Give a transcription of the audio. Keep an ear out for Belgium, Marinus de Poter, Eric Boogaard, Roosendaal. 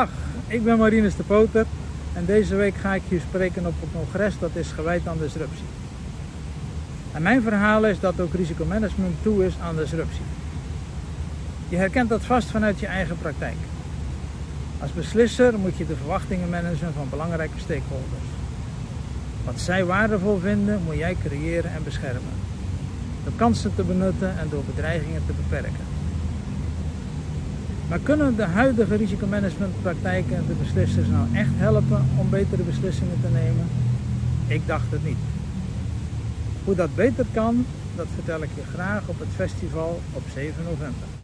Dag, ik ben Marinus de Poter en deze week ga ik hier spreken op een congres dat is gewijd aan disruptie. En mijn verhaal is dat ook risicomanagement toe is aan disruptie. Je herkent dat vast vanuit je eigen praktijk. Als beslisser moet je de verwachtingen managen van belangrijke stakeholders. Wat zij waardevol vinden, moet jij creëren en beschermen. Door kansen te benutten en door bedreigingen te beperken. Maar kunnen de huidige risicomanagementpraktijken de beslissers nou echt helpen om betere beslissingen te nemen? Ik dacht het niet. Hoe dat beter kan, dat vertel ik je graag op het festival op 7 november.